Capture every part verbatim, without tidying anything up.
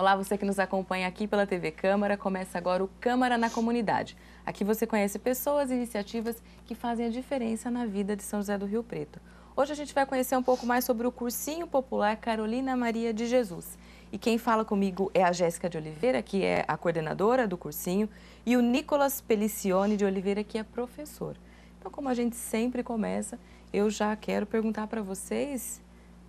Olá, você que nos acompanha aqui pela T V Câmara, começa agora o Câmara na Comunidade. Aqui você conhece pessoas e iniciativas que fazem a diferença na vida de São José do Rio Preto. Hoje a gente vai conhecer um pouco mais sobre o Cursinho Popular Carolina Maria de Jesus. E quem fala comigo é a Jéssica de Oliveira, que é a coordenadora do cursinho, e o Nicolas Pelicioni de Oliveira, que é professor. Então, como a gente sempre começa, eu já quero perguntar para vocês...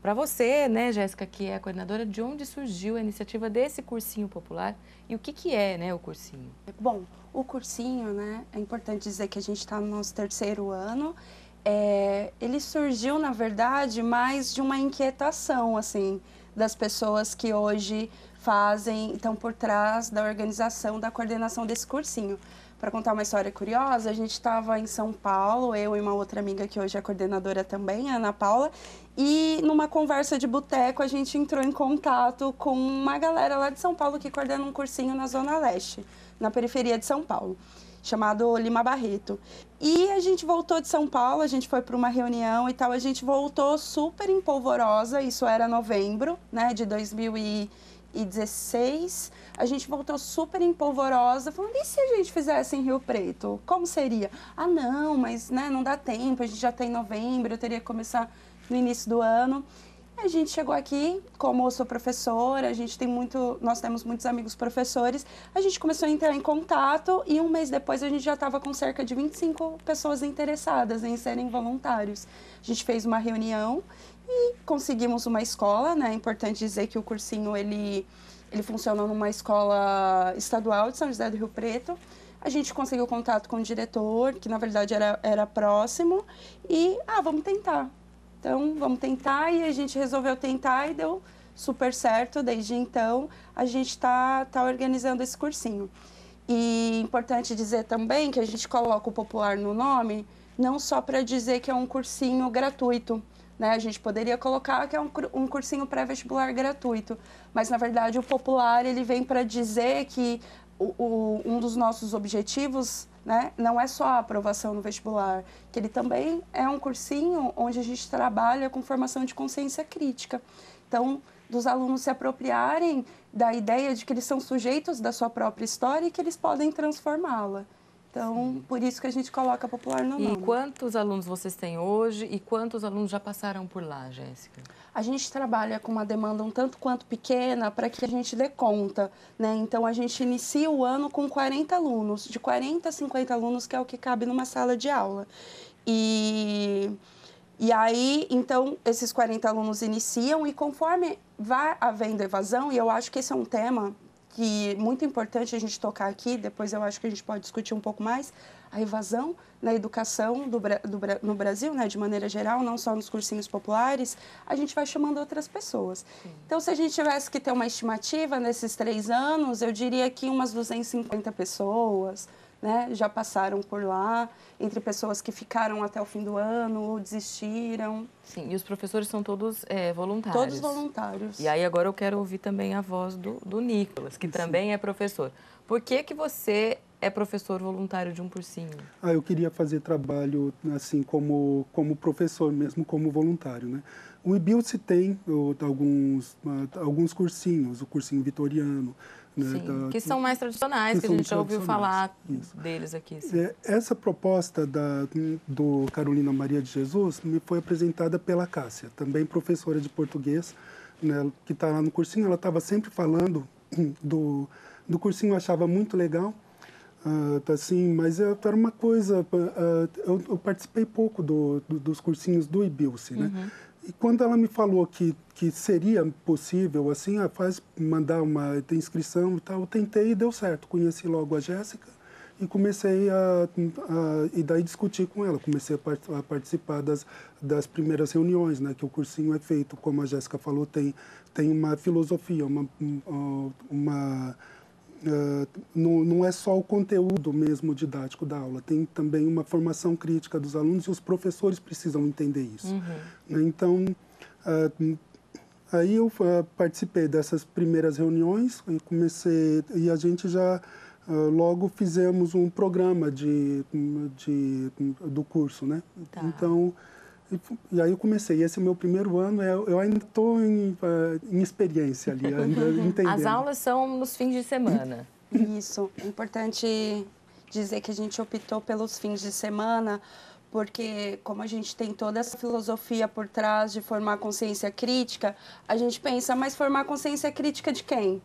Para você, né, Jéssica, que é a coordenadora, de onde surgiu a iniciativa desse cursinho popular e o que, que é, né, o cursinho? Bom, o cursinho, né, é importante dizer que a gente está no nosso terceiro ano. É, ele surgiu, na verdade, mais de uma inquietação, assim, das pessoas que hoje fazem, estão por trás da organização, da coordenação desse cursinho. Para contar uma história curiosa, a gente estava em São Paulo, eu e uma outra amiga que hoje é coordenadora também, a Ana Paula, e numa conversa de boteco a gente entrou em contato com uma galera lá de São Paulo que coordena um cursinho na Zona Leste, na periferia de São Paulo, chamado Lima Barreto. E a gente voltou de São Paulo, a gente foi para uma reunião e tal, a gente voltou super empolvorosa, isso era novembro, né, de dois mil e dezesseis, a gente voltou super empolvorosa, falando, e se a gente fizesse em Rio Preto? Como seria? Ah, não, mas né, não dá tempo, a gente já tem novembro, eu teria que começar no início do ano. A gente chegou aqui, como eu sou professora, a gente tem muito, nós temos muitos amigos professores, a gente começou a entrar em contato e um mês depois a gente já estava com cerca de vinte e cinco pessoas interessadas em serem voluntários. A gente fez uma reunião e conseguimos uma escola, né? É importante dizer que o cursinho, ele, ele funciona numa escola estadual de São José do Rio Preto. A gente conseguiu contato com o diretor, que na verdade era, era próximo, e, ah, vamos tentar. Então, vamos tentar, e a gente resolveu tentar e deu super certo. Desde então, a gente está tá organizando esse cursinho. E importante dizer também que a gente coloca o popular no nome, não só para dizer que é um cursinho gratuito, né? A gente poderia colocar que é um, um cursinho pré-vestibular gratuito, mas, na verdade, o popular ele vem para dizer que o, o, um dos nossos objetivos... Né? Não é só a aprovação no vestibular, que ele também é um cursinho onde a gente trabalha com formação de consciência crítica. Então, dos alunos se apropriarem da ideia de que eles são sujeitos da sua própria história e que eles podem transformá-la. Então, sim, por isso que a gente coloca popular no nome. E quantos alunos vocês têm hoje e quantos alunos já passaram por lá, Jéssica? A gente trabalha com uma demanda um tanto quanto pequena para que a gente dê conta, né? Então, a gente inicia o ano com quarenta alunos, de quarenta a cinquenta alunos, que é o que cabe numa sala de aula. E... E aí, então, esses quarenta alunos iniciam e conforme vai havendo evasão, e eu acho que esse é um tema... que é muito importante a gente tocar aqui, depois eu acho que a gente pode discutir um pouco mais, a evasão na educação do, do, no Brasil, né, de maneira geral, não só nos cursinhos populares, a gente vai chamando outras pessoas. Sim. Então, se a gente tivesse que ter uma estimativa nesses três anos, eu diria que umas duzentas e cinquenta pessoas, né, já passaram por lá, entre pessoas que ficaram até o fim do ano ou desistiram. Sim, e os professores são todos é, voluntários. Todos voluntários. E aí agora eu quero ouvir também a voz do, do Nicolas, que também sim, é professor. Por que que você é professor voluntário de um cursinho? Ah, eu queria fazer trabalho assim como, como professor mesmo, como voluntário, né? O Ibilce tem ou, alguns, alguns cursinhos, o cursinho vitoriano, né, sim, da, que são mais tradicionais, que, que a gente já ouviu falar isso. deles aqui. É, essa proposta da, do Carolina Maria de Jesus me foi apresentada pela Cássia, também professora de português, né, que está lá no cursinho. Ela estava sempre falando do, do cursinho, eu achava muito legal, uh, assim, mas eu, era uma coisa, uh, eu, eu participei pouco do, do, dos cursinhos do Ibilce, né? Uhum. E quando ela me falou que, que seria possível, assim, ah, faz mandar uma inscrição e tal, eu tentei e deu certo. Conheci logo a Jéssica e comecei a, a... E daí discuti com ela, comecei a, part, a participar das, das primeiras reuniões, né? Que o cursinho é feito, como a Jéssica falou, tem, tem uma filosofia, uma... uma Uh, não, não é só o conteúdo mesmo didático da aula, tem também uma formação crítica dos alunos e os professores precisam entender isso. Uhum. Então, uh, aí eu uh, participei dessas primeiras reuniões e comecei, e a gente já uh, logo fizemos um programa de, de, do curso, né? Tá. Então, E, e aí eu comecei. Esse é o meu primeiro ano, eu, eu ainda estou em, em experiência ali, ainda entendendo. As aulas são nos fins de semana. Isso, é importante dizer que a gente optou pelos fins de semana, porque como a gente tem toda essa filosofia por trás de formar consciência crítica, a gente pensa, mas formar consciência crítica de quem?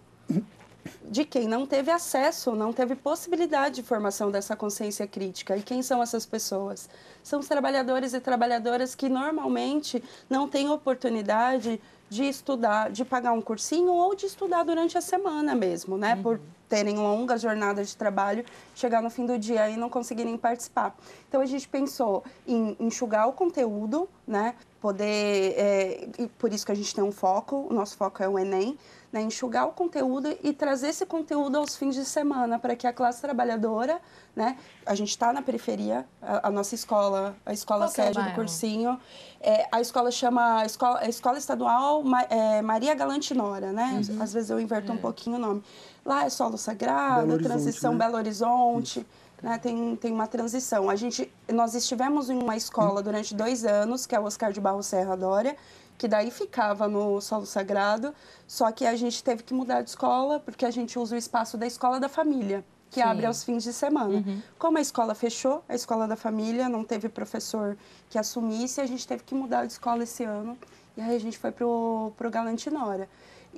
De quem não teve acesso, não teve possibilidade de formação dessa consciência crítica. E quem são essas pessoas? São os trabalhadores e trabalhadoras que normalmente não têm oportunidade de estudar, de pagar um cursinho ou de estudar durante a semana mesmo, né? Uhum. Por terem longas jornadas de trabalho, chegar no fim do dia e não conseguirem participar. Então, a gente pensou em enxugar o conteúdo, né? Poder... É, e por isso que a gente tem um foco, o nosso foco é o Enem, né? Enxugar o conteúdo e trazer esse conteúdo aos fins de semana para que a classe trabalhadora, né? A gente está na periferia, a, a nossa escola, a escola sede do cursinho, é, a escola chama, a escola, a escola estadual ma, é, Maria Galantini Nora, né? Uhum. Às vezes eu inverto é. um pouquinho o nome. Lá é solo sagrado, transição, né? Belo Horizonte, né? tem, tem uma transição. A gente, nós estivemos em uma escola durante dois anos, que é o Oscar de Barro Serra Dória, que daí ficava no solo sagrado, só que a gente teve que mudar de escola, porque a gente usa o espaço da escola da família, que Sim. abre aos fins de semana. Uhum. Como a escola fechou, a escola da família, não teve professor que assumisse, a gente teve que mudar de escola esse ano, e aí a gente foi para o Galantini Nora.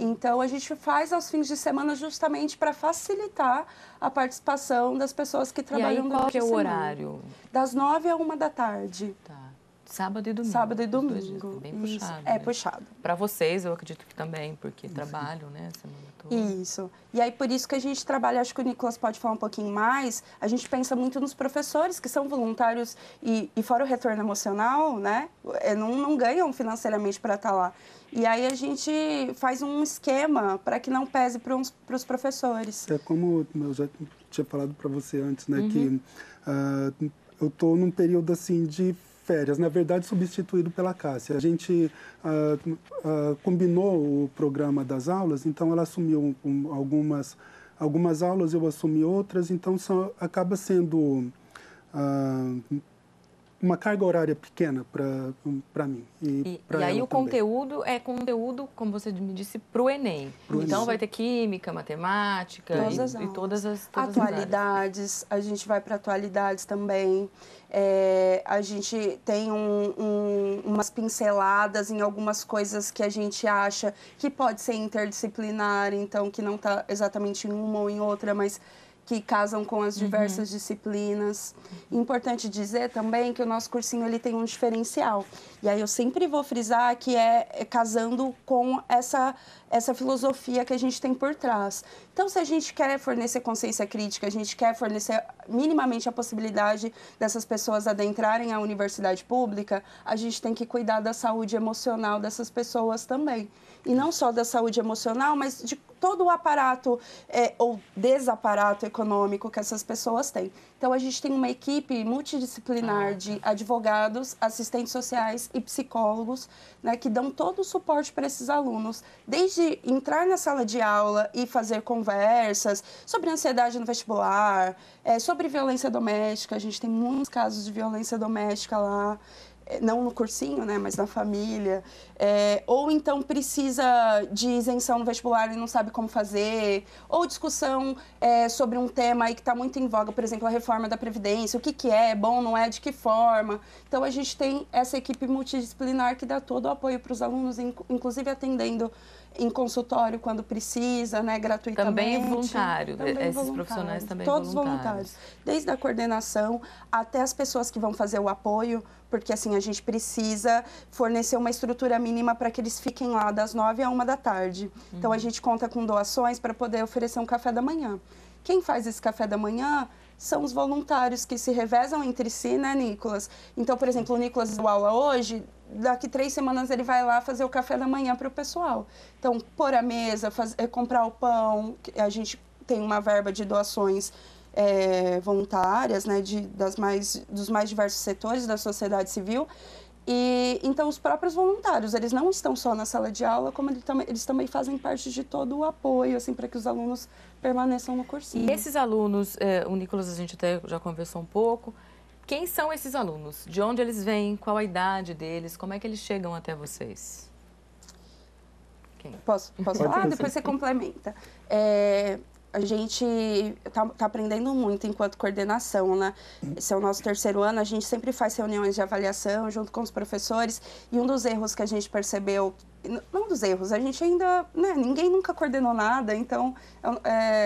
Então, a gente faz aos fins de semana justamente para facilitar a participação das pessoas que trabalham durante a semana. E aí, qual é o horário? Das nove à uma da tarde. Tá. Sábado e domingo. Sábado e domingo. É bem puxado. É, né? Puxado. Para vocês, eu acredito que também, porque isso. Trabalham, né, a semana toda. Isso. E aí, por isso que a gente trabalha, acho que o Nicolas pode falar um pouquinho mais, a gente pensa muito nos professores, que são voluntários e, e fora o retorno emocional, né, não, não ganham financeiramente para estar lá. E aí a gente faz um esquema para que não pese para os professores. É como eu já tinha falado para você antes, né, uhum. que uh, eu estou num período, assim, de... férias, na verdade substituído pela Cássia. A gente uh, uh, combinou o programa das aulas, então ela assumiu um, algumas, algumas aulas, eu assumi outras, então só, acaba sendo uh, uma carga horária pequena para mim. E, e, e aí o também. Conteúdo é conteúdo, como você me disse, para o Enem. Pro então Enem. Vai ter química, matemática todas e, e todas as todas atualidades, as a gente vai para atualidades também. É, a gente tem um, um, umas pinceladas em algumas coisas que a gente acha que pode ser interdisciplinar, então que não está exatamente em uma ou em outra, mas que casam com as diversas uhum. disciplinas. Importante dizer também que o nosso cursinho ele tem um diferencial. E aí eu sempre vou frisar que é casando com essa, essa filosofia que a gente tem por trás. Então, se a gente quer fornecer consciência crítica, a gente quer fornecer minimamente a possibilidade dessas pessoas adentrarem a universidade pública, a gente tem que cuidar da saúde emocional dessas pessoas também. E não só da saúde emocional, mas de todo o aparato é, ou desaparato econômico que essas pessoas têm. Então, a gente tem uma equipe multidisciplinar de advogados, assistentes sociais e psicólogos, né, que dão todo o suporte para esses alunos, desde entrar na sala de aula e fazer conversas sobre ansiedade no vestibular, é, sobre violência doméstica. A gente tem muitos casos de violência doméstica lá, não no cursinho, né, mas na família, é, ou então precisa de isenção no vestibular e não sabe como fazer, ou discussão é, sobre um tema aí que está muito em voga, por exemplo, a reforma da Previdência, o que, que é, é bom, não é, de que forma. Então, a gente tem essa equipe multidisciplinar que dá todo o apoio para os alunos, inclusive atendendo em consultório quando precisa, né, gratuitamente. Também voluntário, também esses voluntário. Profissionais também todos voluntários. voluntários. Desde a coordenação até as pessoas que vão fazer o apoio, porque assim, a gente precisa fornecer uma estrutura mínima para que eles fiquem lá das nove à uma da tarde. Uhum. Então, a gente conta com doações para poder oferecer um café da manhã. Quem faz esse café da manhã são os voluntários que se revezam entre si, né, Nicolas? Então, por exemplo, o Nicolas deu aula hoje, daqui três semanas ele vai lá fazer o café da manhã para o pessoal. Então, pôr a mesa, faz, comprar o pão, a gente tem uma verba de doações é, voluntárias, né, de, das mais, dos mais diversos setores da sociedade civil. E, então, os próprios voluntários, eles não estão só na sala de aula, como eles também, eles também fazem parte de todo o apoio, assim, para que os alunos permaneçam no cursinho. E esses alunos, é, o Nicolas, a gente até já conversou um pouco, Quem são esses alunos? De onde eles vêm? Qual a idade deles? Como é que eles chegam até vocês? Quem? Posso, posso falar? Ah, depois você complementa. É... A gente está tá aprendendo muito enquanto coordenação, né? Esse é o nosso terceiro ano, a gente sempre faz reuniões de avaliação junto com os professores e um dos erros que a gente percebeu, não dos erros, a gente ainda, né, ninguém nunca coordenou nada, então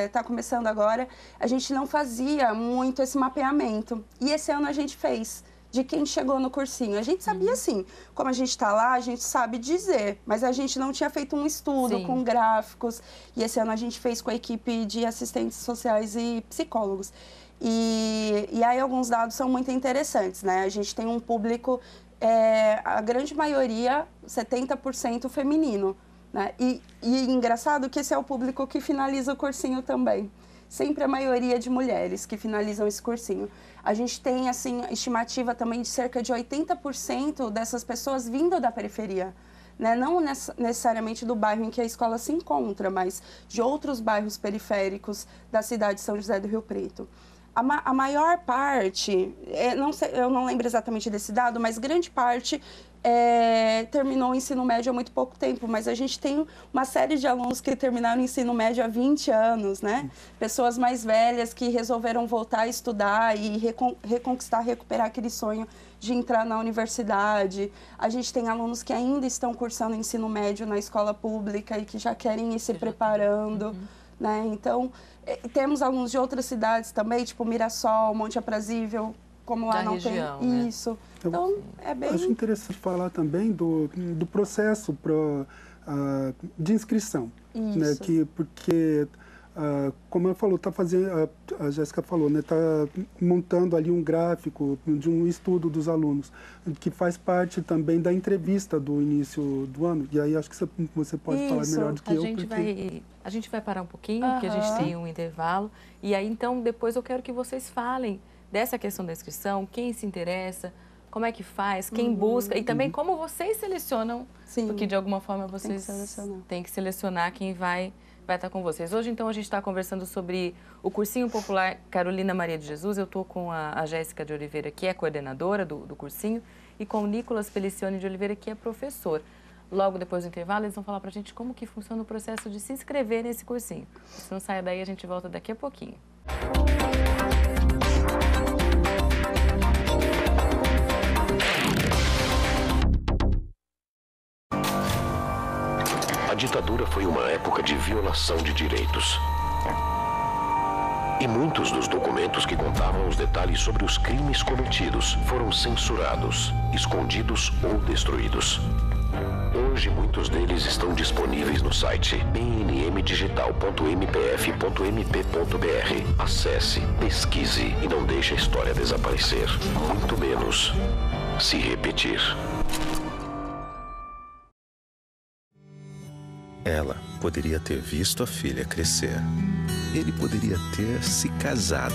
está é, começando agora, a gente não fazia muito esse mapeamento e esse ano a gente fez. De quem chegou no cursinho. A gente sabia, sim. Como a gente está lá, a gente sabe dizer. Mas a gente não tinha feito um estudo sim. com gráficos. E esse ano a gente fez com a equipe de assistentes sociais e psicólogos. E, e aí alguns dados são muito interessantes, né? A gente tem um público, é, a grande maioria, setenta por cento feminino. Né? E, e engraçado que esse é o público que finaliza o cursinho também. Sempre a maioria de mulheres que finalizam esse cursinho. A gente tem, assim, estimativa também de cerca de oitenta por cento dessas pessoas vindo da periferia, né? Não necessariamente do bairro em que a escola se encontra, mas de outros bairros periféricos da cidade de São José do Rio Preto. A, ma a maior parte, é, não sei, eu não lembro exatamente desse dado, mas grande parte é, terminou o ensino médio há muito pouco tempo. Mas a gente tem uma série de alunos que terminaram o ensino médio há vinte anos, né? Pessoas mais velhas que resolveram voltar a estudar e recon reconquistar, recuperar aquele sonho de entrar na universidade. A gente tem alunos que ainda estão cursando ensino médio na escola pública e que já querem ir se preparando. Uhum. Né? Então, temos alunos de outras cidades também, tipo Mirassol, Monte Aprazível, como lá da não região, tem né? isso. Eu, então, é bem... Acho interessante falar também do, do processo pro, uh, de inscrição. Isso. Né? Que, porque, uh, como eu falou, tá fazendo, a, a Jéssica falou, né? Tá montando ali um gráfico de um estudo dos alunos, que faz parte também da entrevista do início do ano. E aí acho que você pode isso. falar melhor do que a eu. Gente porque... vai... A gente vai parar um pouquinho, uhum. porque a gente tem um intervalo. E aí, então, depois eu quero que vocês falem dessa questão da inscrição, quem se interessa, como é que faz, quem uhum. busca e também como vocês selecionam, sim. porque de alguma forma vocês têm que, tem que selecionar quem vai, vai estar com vocês. Hoje, então, a gente está conversando sobre o Cursinho Popular Carolina Maria de Jesus. Eu estou com a, a Jéssica de Oliveira, que é coordenadora do, do cursinho, e com o Nicolas Pelicioni de Oliveira, que é professor. Logo depois do intervalo, eles vão falar pra gente como que funciona o processo de se inscrever nesse cursinho. Se não saia daí, a gente volta daqui a pouquinho. A ditadura foi uma época de violação de direitos. E muitos dos documentos que contavam os detalhes sobre os crimes cometidos foram censurados, escondidos ou destruídos. Hoje, muitos deles estão disponíveis no site b n m digital ponto m p f ponto m p ponto b r. Acesse, pesquise e não deixe a história desaparecer, muito menos se repetir. Ela poderia ter visto a filha crescer. Ele poderia ter se casado.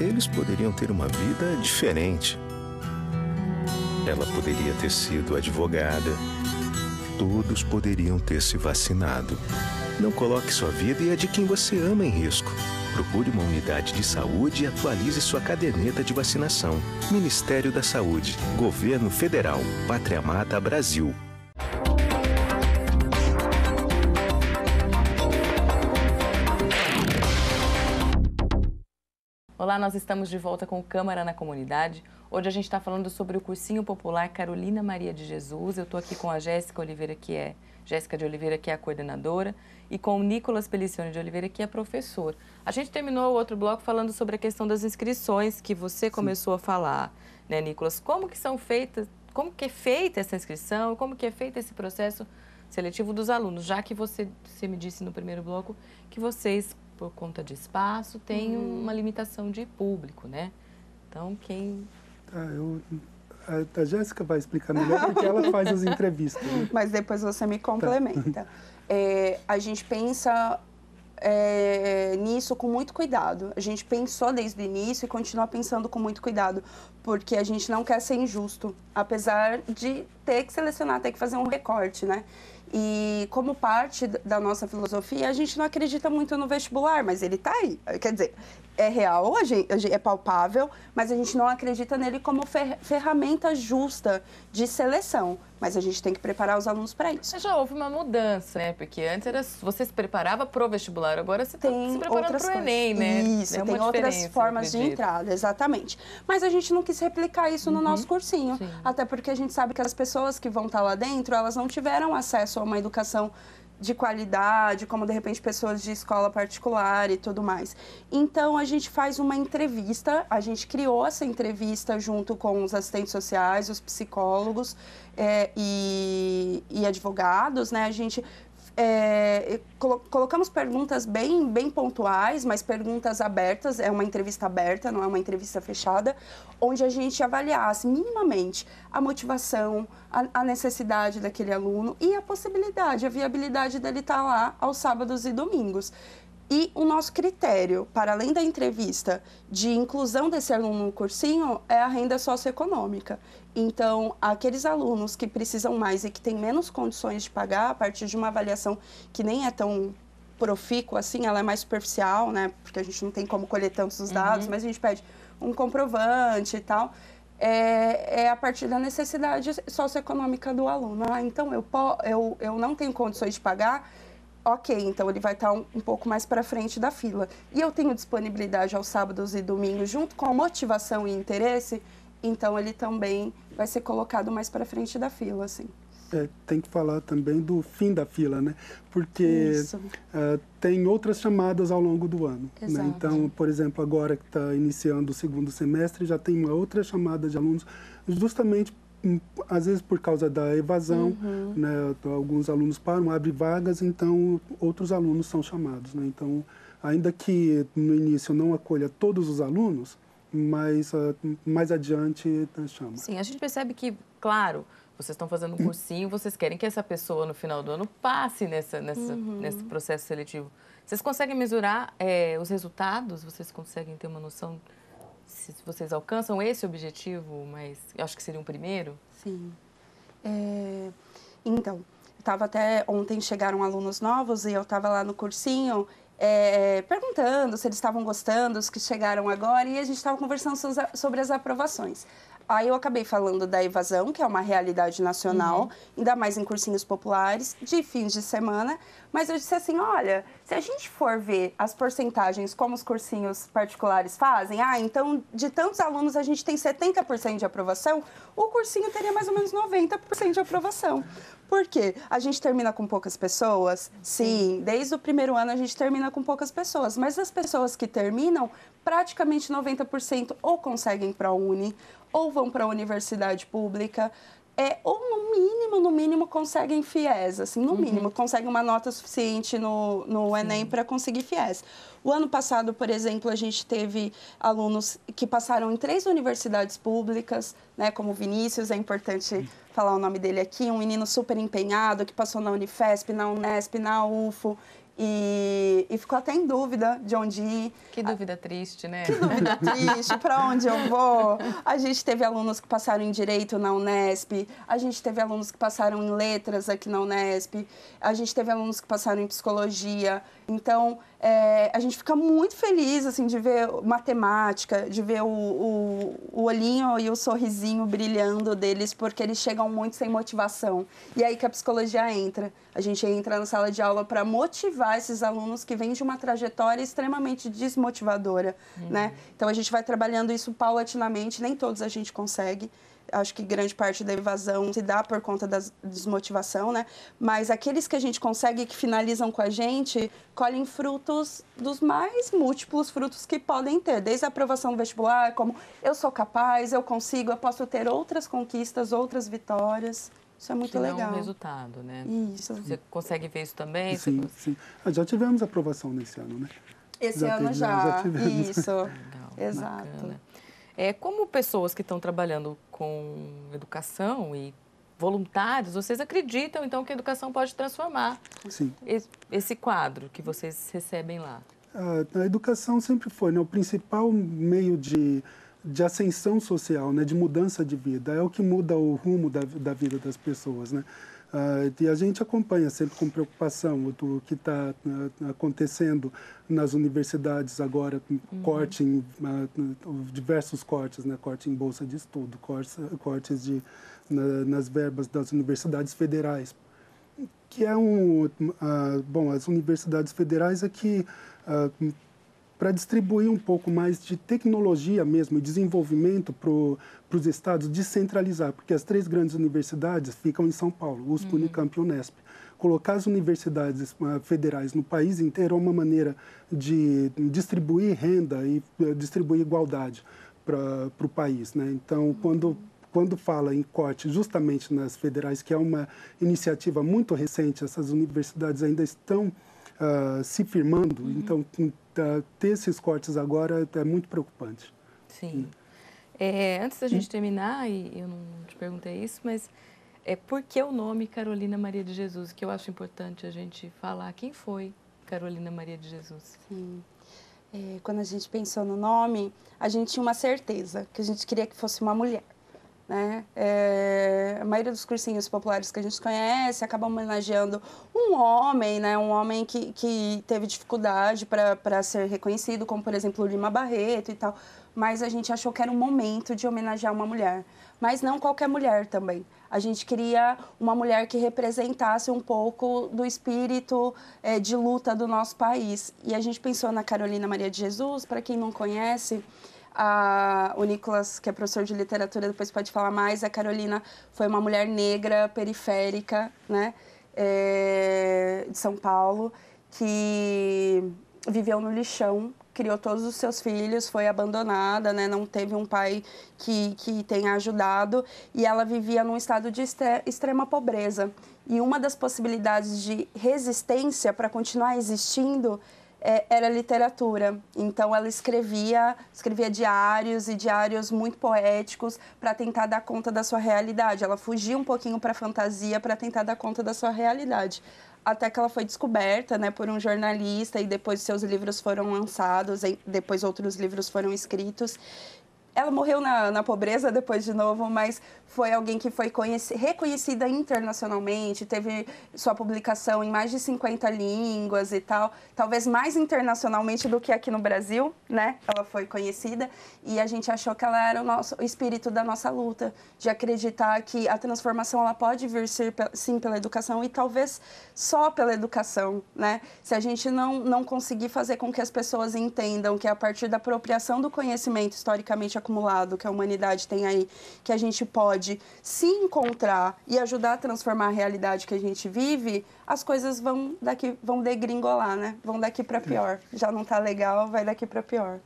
Eles poderiam ter uma vida diferente. Ela poderia ter sido advogada. Todos poderiam ter se vacinado. Não coloque sua vida e a de quem você ama em risco. Procure uma unidade de saúde e atualize sua caderneta de vacinação. Ministério da Saúde, Governo Federal, Pátria Amada Brasil. Olá, nós estamos de volta com Câmara na Comunidade. Hoje a gente está falando sobre o Cursinho Popular Carolina Maria de Jesus. Eu estou aqui com a Jéssica Oliveira, que é Jéssica de Oliveira, que é a coordenadora, e com o Nicolas Pelicioni de Oliveira, que é professor. A gente terminou o outro bloco falando sobre a questão das inscrições, que você começou Sim. a falar, né, Nicolas? Como que são feitas, como que é feita essa inscrição, como que é feito esse processo seletivo dos alunos, já que você, você me disse no primeiro bloco que vocês, por conta de espaço, tem hum. uma limitação de público, né? Então, quem... Ah, eu, a a Jéssica vai explicar melhor, porque ela faz as entrevistas. Né? Mas depois você me complementa. Tá. É, a gente pensa é, nisso com muito cuidado. A gente pensou desde o início e continua pensando com muito cuidado, porque a gente não quer ser injusto, apesar de ter que selecionar, ter que fazer um recorte, né? E como parte da nossa filosofia, a gente não acredita muito no vestibular, mas ele está aí. Quer dizer, é real, é palpável, mas a gente não acredita nele como ferramenta justa de seleção. Mas a gente tem que preparar os alunos para isso. Mas já houve uma mudança, né? Porque antes era, você se preparava para o vestibular, agora você está se preparando para o Enem, né? Isso, tem outras formas de entrada, exatamente. Mas a gente não quis replicar isso uhum. no nosso cursinho. Sim. Até porque a gente sabe que as pessoas que vão estar lá dentro, elas não tiveram acesso a uma educação de qualidade, como de repente pessoas de escola particular e tudo mais. Então a gente faz uma entrevista, a gente criou essa entrevista junto com os assistentes sociais, os psicólogos é, e, e advogados, né? A gente é, colo colocamos perguntas bem, bem pontuais, mas perguntas abertas, é uma entrevista aberta, não é uma entrevista fechada, onde a gente avaliasse minimamente a motivação, a, a necessidade daquele aluno e a possibilidade, a viabilidade dele estar lá aos sábados e domingos. E o nosso critério, para além da entrevista de inclusão desse aluno no cursinho, é a renda socioeconômica. Então, aqueles alunos que precisam mais e que têm menos condições de pagar, a partir de uma avaliação que nem é tão profícua assim, ela é mais superficial, né? Porque a gente não tem como colher tantos dados, uhum. mas a gente pede um comprovante e tal. É, é a partir da necessidade socioeconômica do aluno. Ah, então, eu, eu, eu não tenho condições de pagar... Ok, então ele vai estar um, um pouco mais para frente da fila. E eu tenho disponibilidade aos sábados e domingos, junto com motivação e interesse, então ele também vai ser colocado mais para frente da fila, assim. É, tem que falar também do fim da fila, né? Porque uh, tem outras chamadas ao longo do ano. Né? Então, por exemplo, agora que está iniciando o segundo semestre, já tem uma outra chamada de alunos, justamente às vezes por causa da evasão, uhum. né, alguns alunos param, abrem vagas, então outros alunos são chamados. Né? Então, ainda que no início não acolha todos os alunos, mas mais adiante chama. Sim, a gente percebe que, claro, vocês estão fazendo um cursinho, vocês querem que essa pessoa no final do ano passe nessa, nessa, uhum. nesse processo seletivo. Vocês conseguem mensurar é, os resultados? Vocês conseguem ter uma noção... Se vocês alcançam esse objetivo, mas eu acho que seria um primeiro? Sim. É, então, eu estava até... Ontem chegaram alunos novos e eu estava lá no cursinho é, perguntando se eles estavam gostando, os que chegaram agora, e a gente estava conversando sobre as aprovações. Aí eu acabei falando da evasão, que é uma realidade nacional, uhum. ainda mais em cursinhos populares, de fins de semana. Mas eu disse assim, olha, se a gente for ver as porcentagens como os cursinhos particulares fazem, ah, então de tantos alunos a gente tem setenta por cento de aprovação, o cursinho teria mais ou menos noventa por cento de aprovação. Por quê? A gente termina com poucas pessoas? Sim, desde o primeiro ano a gente termina com poucas pessoas, mas as pessoas que terminam, praticamente noventa por cento ou conseguem para a Uni, ou vão para a universidade pública, é, ou no mínimo, no mínimo, conseguem FIES, assim, no uhum. mínimo, conseguem uma nota suficiente no, no Enem para conseguir FIES. O ano passado, por exemplo, a gente teve alunos que passaram em três universidades públicas, né, como o Vinícius, é importante falar o nome dele aqui, um menino super empenhado que passou na Unifesp, na Unesp, na U F U, E, e ficou até em dúvida de onde ir. Que dúvida triste, né? Que dúvida triste, para onde eu vou? A gente teve alunos que passaram em Direito na Unesp, a gente teve alunos que passaram em Letras aqui na Unesp, a gente teve alunos que passaram em Psicologia. Então, é, a gente fica muito feliz, assim, de ver matemática, de ver o, o, o olhinho e o sorrisinho brilhando deles, porque eles chegam muito sem motivação. E é aí que a psicologia entra. A gente entra na sala de aula para motivar esses alunos que vêm de uma trajetória extremamente desmotivadora, uhum. né? Então, a gente vai trabalhando isso paulatinamente, nem todos a gente consegue. Acho que grande parte da evasão se dá por conta da desmotivação, né? Mas aqueles que a gente consegue, que finalizam com a gente, colhem frutos dos mais múltiplos frutos que podem ter. Desde a aprovação vestibular, como eu sou capaz, eu consigo, eu posso ter outras conquistas, outras vitórias... Isso é muito que legal. É um resultado, né? Isso. Você consegue ver isso também? Sim, você... sim. Ah, já tivemos aprovação nesse ano, né? Esse já ano teve, já. já tivemos. Isso. Legal, exato. Bacana. É, como pessoas que estão trabalhando com educação e voluntários, vocês acreditam, então, que a educação pode transformar sim. esse quadro que vocês recebem lá? A, a educação sempre foi, né? O principal meio de... de ascensão social, né, de mudança de vida, é o que muda o rumo da, da vida das pessoas, né? Uh, e a gente acompanha sempre com preocupação o que está uh, acontecendo nas universidades agora, uhum. corte em, uh, diversos cortes, né? Corte em bolsa de estudo, cortes, cortes de, na, nas verbas das universidades federais, que é um... Uh, bom, as universidades federais é que... Uh, para distribuir um pouco mais de tecnologia mesmo, desenvolvimento para os estados, descentralizar, porque as três grandes universidades ficam em São Paulo, U S P, uhum. Unicamp e Unesp. Colocar as universidades federais no país inteiro é uma maneira de distribuir renda e distribuir igualdade para o país, né? Então, uhum. quando... Quando fala em corte justamente nas federais, que é uma iniciativa muito recente, essas universidades ainda estão uh, se firmando, uhum. então uh, ter esses cortes agora é muito preocupante. Sim. É, antes da gente Sim. terminar, e eu não te perguntei isso, mas é, por que o nome Carolina Maria de Jesus? Que eu acho importante a gente falar quem foi Carolina Maria de Jesus. Sim. É, quando a gente pensou no nome, a gente tinha uma certeza, que a gente queria que fosse uma mulher. Né? É, a maioria dos cursinhos populares que a gente conhece acaba homenageando um homem, né? Um homem que, que teve dificuldade para ser reconhecido, como, por exemplo, o Lima Barreto e tal. Mas a gente achou que era um momento de homenagear uma mulher. Mas não qualquer mulher também. A gente queria uma mulher que representasse um pouco do espírito é, de luta do nosso país. E a gente pensou na Carolina Maria de Jesus. Para quem não conhece... A, o Nicolas, que é professor de literatura, depois pode falar mais. A Carolina foi uma mulher negra, periférica, né, é, de São Paulo, que viveu no lixão, criou todos os seus filhos, foi abandonada, né, não teve um pai que, que tenha ajudado. E ela vivia num estado de extrema pobreza. E uma das possibilidades de resistência para continuar existindo era literatura. Então, ela escrevia, escrevia diários e diários muito poéticos para tentar dar conta da sua realidade. Ela fugia um pouquinho para a fantasia para tentar dar conta da sua realidade. Até que ela foi descoberta, né, por um jornalista, e depois seus livros foram lançados, e depois outros livros foram escritos. Ela morreu na, na pobreza depois de novo, mas foi alguém que foi reconhecida internacionalmente, teve sua publicação em mais de cinquenta línguas e tal, talvez mais internacionalmente do que aqui no Brasil, né? Ela foi conhecida e a gente achou que ela era o, nosso, o espírito da nossa luta, de acreditar que a transformação ela pode vir sim pela educação e talvez só pela educação, né? Se a gente não, não conseguir fazer com que as pessoas entendam que a partir da apropriação do conhecimento historicamente acumulado que a humanidade tem aí, que a gente pode se encontrar e ajudar a transformar a realidade que a gente vive, as coisas vão daqui, vão degringolar, né? Vão daqui para pior. Já não tá legal, vai daqui para pior.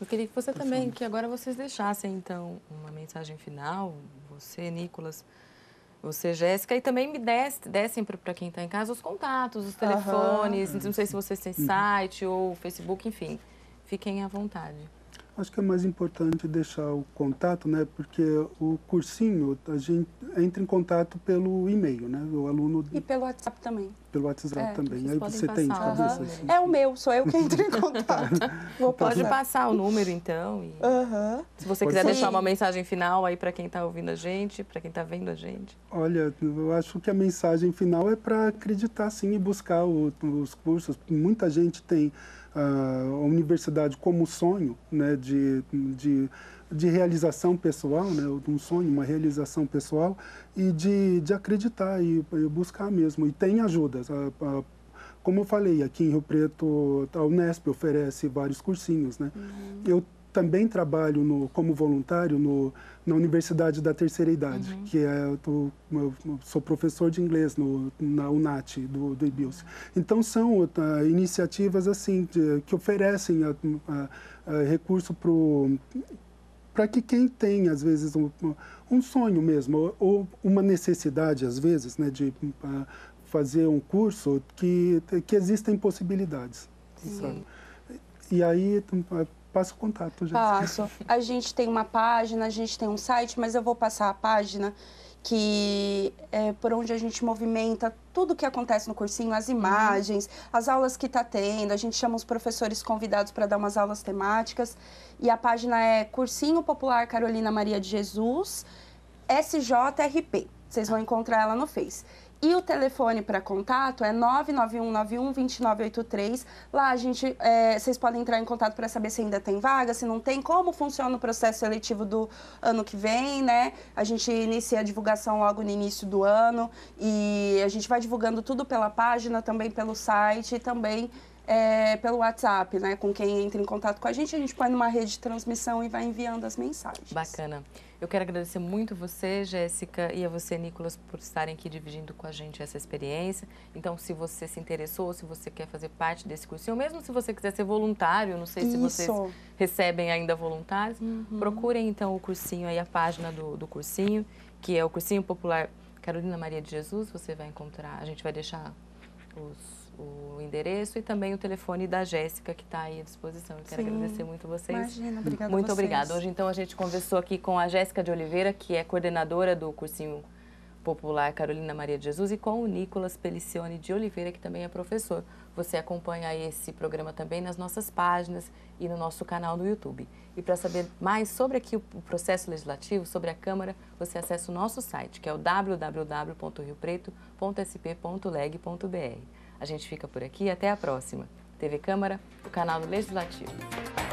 Eu queria que você também, que agora vocês deixassem, então, uma mensagem final, você, Nicolas, você, Jéssica, e também me desse, dessem para quem tá em casa os contatos, os telefones, uhum. não sei se vocês têm site ou Facebook, enfim, fiquem à vontade. Acho que é mais importante deixar o contato, né? Porque o cursinho, a gente entra em contato pelo e-mail, né? O aluno... E pelo WhatsApp também. Pelo WhatsApp é, também. Aí você tem de cabeça. Uhum. É o meu, sou eu que entro em contato. Vou Pode passar. passar o número, então. E... Uhum. Se você quiser Sim. deixar uma mensagem final aí para quem está ouvindo a gente, para quem está vendo a gente. Olha, eu acho que a mensagem final é para acreditar, sim, e buscar o, os cursos. Muita gente tem... a universidade como sonho, né, de, de, de realização pessoal, né, um sonho, uma realização pessoal, e de, de acreditar e, e buscar mesmo. E tem ajudas. A, a, como eu falei, aqui em Rio Preto, a Unesp oferece vários cursinhos, né? Uhum. Eu também trabalho no, como voluntário no, na Universidade da Terceira Idade, uhum. que é, eu, tô, eu sou professor de inglês no, na U N A T do, do Ibilce. Então, são uh, iniciativas assim, de, que oferecem a, a, a recurso pro para que quem tem, às vezes, um, um sonho mesmo, ou, ou uma necessidade, às vezes, né, de uh, fazer um curso, que, que existem possibilidades. Sabe? E aí... Uh, Passa o contato, gente. Passo. A gente tem uma página, a gente tem um site, mas eu vou passar a página que é por onde a gente movimenta tudo o que acontece no cursinho, as imagens, as aulas que está tendo. A gente chama os professores convidados para dar umas aulas temáticas. E a página é Cursinho Popular Carolina Maria de Jesus, S J R P. Vocês vão encontrar ela no Face. E o telefone para contato é nove nove um nove um dois nove oito três. Lá a gente, é, vocês podem entrar em contato para saber se ainda tem vaga, se não tem, como funciona o processo seletivo do ano que vem, né? A gente inicia a divulgação logo no início do ano e a gente vai divulgando tudo pela página, também pelo site e também é, pelo WhatsApp, né? Com quem entra em contato com a gente, a gente põe numa rede de transmissão e vai enviando as mensagens. Bacana. Eu quero agradecer muito você, Jéssica, e a você, Nicolas, por estarem aqui dividindo com a gente essa experiência. Então, se você se interessou, se você quer fazer parte desse cursinho, mesmo se você quiser ser voluntário, não sei se Isso. vocês recebem ainda voluntários, uhum. procurem, então, o cursinho aí, a página do, do cursinho, que é o Cursinho Popular Carolina Maria de Jesus. Você vai encontrar, a gente vai deixar os... o endereço e também o telefone da Jéssica, que está aí à disposição. Eu quero Sim. agradecer muito vocês. Imagina, obrigada Muito vocês. obrigada. Hoje, então, a gente conversou aqui com a Jéssica de Oliveira, que é coordenadora do Cursinho Popular Carolina Maria de Jesus, e com o Nicolas Pelicioni de Oliveira, que também é professor. Você acompanha esse programa também nas nossas páginas e no nosso canal no YouTube. E para saber mais sobre aqui o processo legislativo, sobre a Câmara, você acessa o nosso site, que é o w w w ponto rio preto ponto s p ponto leg ponto b r. A gente fica por aqui e até a próxima. T V Câmara, o canal do Legislativo.